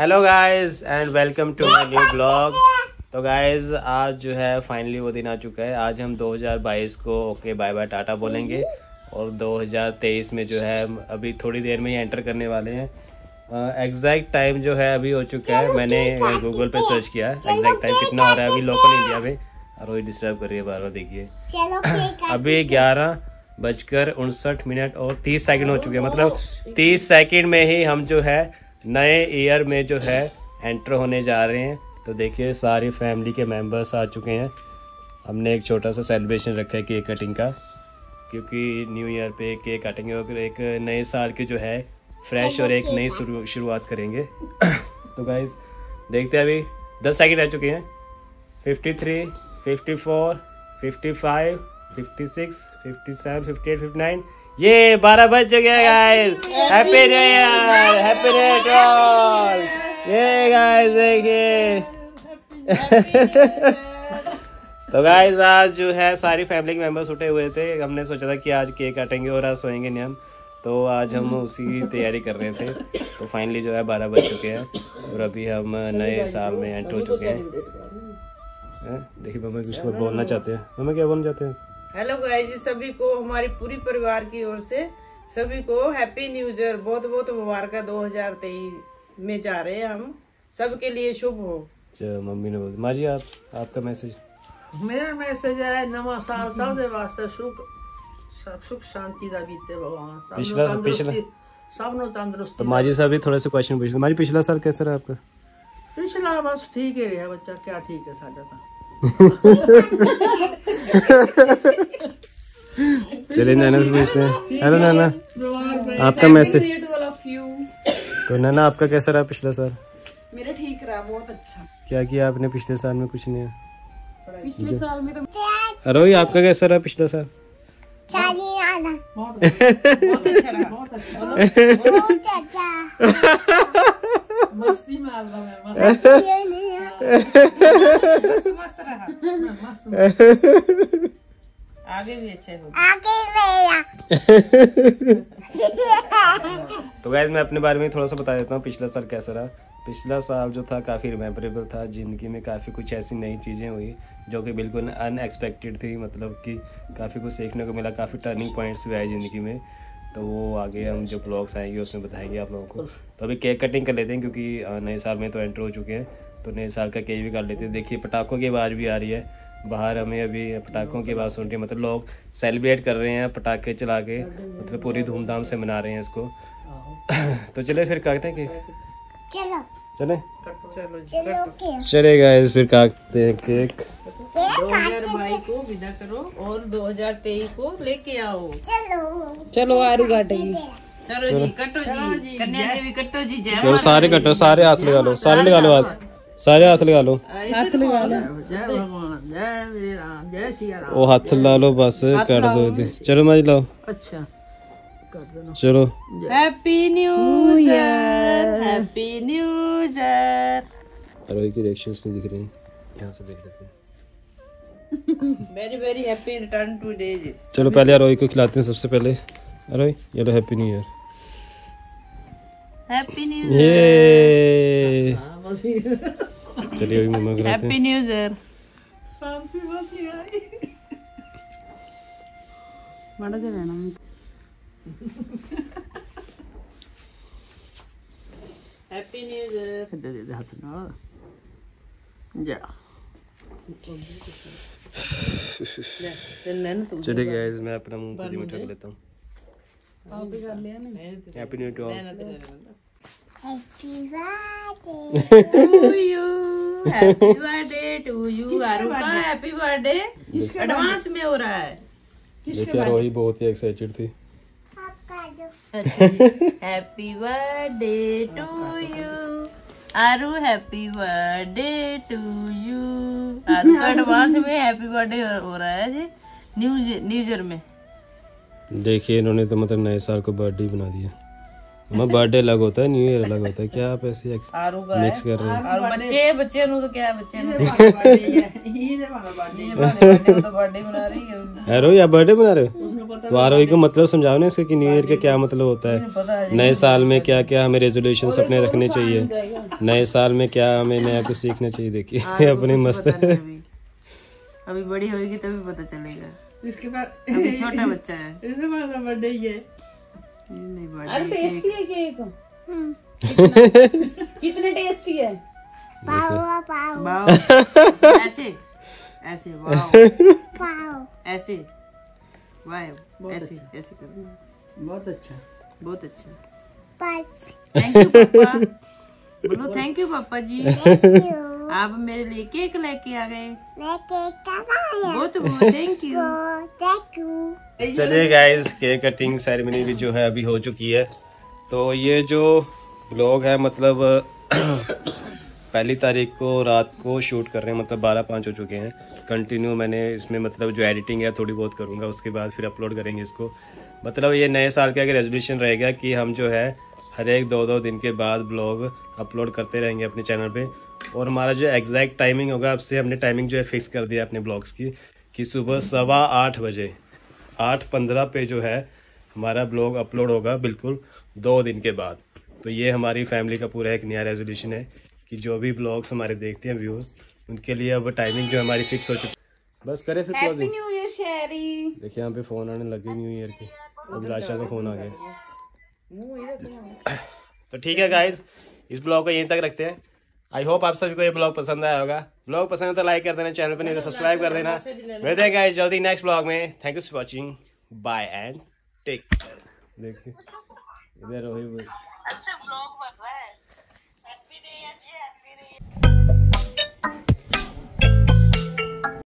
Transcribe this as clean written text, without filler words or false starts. Hello guys and welcome to my new blog. तो guys आज जो है फाइनली वो दिन आ चुका है। आज हम 2022 को ओके बाय बाय टाटा बोलेंगे और 2023 में जो है अभी थोड़ी देर में ही एंटर करने वाले हैं। एग्जैक्ट टाइम जो है अभी हो चुका है, मैंने गूगल पे सर्च किया है एग्जैक्ट टाइम कितना हो रहा है अभी लोकल इंडिया में। और वही डिस्टर्ब कर रही है बार बार, देखिए अभी 11:59:30 हो चुके हैं। मतलब 30 सेकेंड में ही हम जो है नए ईयर में जो है एंटर होने जा रहे हैं। तो देखिए सारी फैमिली के मेंबर्स आ चुके हैं। हमने एक छोटा सा सेलिब्रेशन रखा है केक कटिंग का, क्योंकि न्यू ईयर पे केक काटेंगे और एक नए साल के जो है फ्रेश और एक नई शुरुआत करेंगे। तो गाइज देखते हैं, अभी 10 सेकंड रह चुके हैं। 53, 54, 55, 56, 57, 58, 59, ये 12 बज गए guys. Happy new year, happy new year all. ये गाइस देखिए। तो गाइस आज जो है सारी फैमिली के मेंबर्स उठे हुए थे, हमने सोचा था कि आज केक काटेंगे और आज सोएंगे नहीं हम, तो आज हम उसी की तैयारी कर रहे थे। तो फाइनली जो है 12 बज चुके हैं और अभी हम नए साल में एंटर हो चुके हैं। देखिए मम्मा कुछ बोलना चाहते हैं। मम्मा क्या बोलना चाहते हैं? हेलो गाइस, सभी को हमारी पूरी परिवार की ओर से सभी को हैप्पी न्यू ईयर, बहुत बहुत मुबारक। 2023 में जा रहे हैं हम, सबके लिए शुभ हो। चलो मम्मी ने बोल माँ जी आपका मैसेज। मेरा मैसेज है नवा साल सबके वास्ते सुख शांति दा बीते भगवान सबनों तंदुरुस्ती। माँ जी साहब थोड़ा सा क्वेश्चन पूछ, माँ जी पिछला साल कैसा रहा आपका? पिछला बस ठीक ही रहा बच्चा, क्या ठीक है साझा। चलिए नैना से पूछते हैं। हेलो नैना, आपका मैसेज। तो नैना आपका कैसा रहा पिछला साल? मेरा ठीक रहा, बहुत अच्छा। क्या किया आपने पिछले साल में? कुछ नहीं पिछले साल में। तो अरोही आपका कैसा रहा पिछला साल? बहुत अच्छा रहा, बहुत अच्छा। मस्ती में मस्त रहा, मस्त। आगे भी अच्छे हो। तो गाइस मैं अपने बारे में थोड़ा सा बता देता हूँ पिछला साल कैसा रहा। पिछला साल जो था काफ़ी रिमेम्बरेबल था। ज़िंदगी में काफ़ी कुछ ऐसी नई चीज़ें हुई जो कि बिल्कुल अनएक्सपेक्टेड थी। मतलब कि काफ़ी कुछ सीखने को मिला, काफ़ी टर्निंग पॉइंट्स भी आए ज़िंदगी में। तो वो आगे हम जो ब्लॉग्स आएंगे उसमें बताएंगे आप लोगों को। तो अभी केक कटिंग कर लेते हैं, क्योंकि नए साल में तो एंटर हो चुके हैं, तो नए साल का केक भी काट लेते हैं। देखिए पटाखों की आवाज़ भी आ रही है बाहर, हमें अभी पटाखों की बात सुन रही है। मतलब लोग सेलिब्रेट कर रहे हैं पटाखे चला के, मतलब पूरी धूमधाम से मना रहे हैं इसको। तो चले फिर काटते हैं केक। चलो चले चले गाइस फिर काटते हैं केक। 2022 को विदा करो और 2023 को लेके आओ। चलो चलो आरू काटेगी। चलो जी कटो जी, कन्या देवी कटो जी, जय। सारे कटो, सारे हाथ लगा लो, सारे लगा लो हाथ, सारे हाथ लगा लो, हाथ लगा लो। जय भगवान, जय मेरे राम, जय सिया राम। वो हाथ ला लो बस, कर दो। चलो माँ जी लाओ। अच्छा कर देना। चलो happy new year, happy new year. अरे की रिएक्शंस नहीं दिख रही, यहाँ से देख लेते हैं। Very very happy return to days. चलो पहले अरोही को खिलाते हैं सबसे पहले। अरोही ये लो happy new year, happy new year. चलिए अभी मम्मा कराते हैं। Happy new year. शांति बस ही आई। बड़ा दे रहना। Happy new year. दे दे हाथ ना। जा। चलिए गाइस मैं अपना मुंह खुद ही में ढक लेता हूं। आप भी कर लिया ना। Happy new year. Happy birthday to you, happy birthday to you। आरुका हैप्पी बर्थडे एडवांस में हो रहा है। देखिए रोही बहुत ही एक्साइटेड थी। Happy birthday to you Aaru, happy birthday to you. आरुका एडवांस में हैप्पी बर्थडे हो रहा है जी न्यू ईयर में। देखिए इन्होंने तो मतलब नए साल को बर्थडे बना दिया। मैं बर्थडे अलग होता है, न्यू ईयर अलग होता है। क्या आप ऐसे मिक्स कर रहे हैं? बच्चे बच्चे तो क्या बच्चे बर्थडे बना रही है। रोहित आप बर्थडे बना रहे हो? 12वीं को मतलब समझाओ ना इसका कि न्यू ईयर का क्या मतलब होता है, नए साल में क्या क्या हमें रेजोल्यूशंस अपने रखने चाहिए, नए साल में क्या हमें नया कुछ सीखना चाहिए। देखिए अपनी मस्त अभी बड़ी होगी तभी पता चलेगा, इसके पास अभी छोटा बच्चा है, इसके पास बर्थडे ही है। नहीं बर्थडे अरे टेस्टी है केक, कितने टेस्टी है। पाओ पाओ ऐसे ऐसे वाओ पाओ ऐसे वाओ ऐसे ऐसे करो, बहुत अच्छा बहुत अच्छा। थैंक यू पापा बोलो, थैंक यू पापा जी, आप मेरे लिए केक लेके आ गए, मैं केक बहुत बहुत थैंक यू थैंक यू। चलिए गाइस केक कटिंग सेरेमनी भी जो है अभी हो चुकी है, तो ये जो लोग है मतलब 1 तारीख को रात को शूट कर रहे हैं, मतलब 12:05 हो चुके हैं। कंटिन्यू मैंने इसमें मतलब जो एडिटिंग है थोड़ी बहुत करूँगा, उसके बाद फिर अपलोड करेंगे इसको। मतलब ये नए साल का रेजोल्यूशन रहेगा कि हम जो है हर एक 2-2 दिन के बाद ब्लॉग अपलोड करते रहेंगे अपने चैनल पे, और हमारा जो एग्जैक्ट टाइमिंग होगा अब से हमने टाइमिंग जो है फिक्स कर दिया अपने ब्लॉग्स की, कि सुबह 8:15 बजे 8:15 पे जो है हमारा ब्लॉग अपलोड होगा बिल्कुल 2 दिन के बाद। तो ये हमारी फैमिली का पूरा एक नया रेजोल्यूशन है कि जो भी ब्लॉग्स हमारे देखते हैं व्यूअर्स, उनके लिए अब टाइमिंग जो हमारी फिक्स हो चुकी है। बस करें फिर closing. Happy new year Sheri. देखिए यहाँ पे फ़ोन आने लगे न्यू ईयर के, अभिलाषा का फ़ोन आ गया। तो ठीक है गाइज, इस ब्लॉग को यहीं तक रखते हैं। आई होप आप सभी को ये ब्लॉग पसंद आया होगा। ब्लॉग पसंद है तो लाइक कर देना, चैनल पर नहीं तो सब्सक्राइब कर देना। मिलते हैं गाइज जल्दी नेक्स्ट ब्लॉग में। Thank you for watching, bye and take care. देखिए इधर रोहित अच्छा ब्लॉग बन रहा है।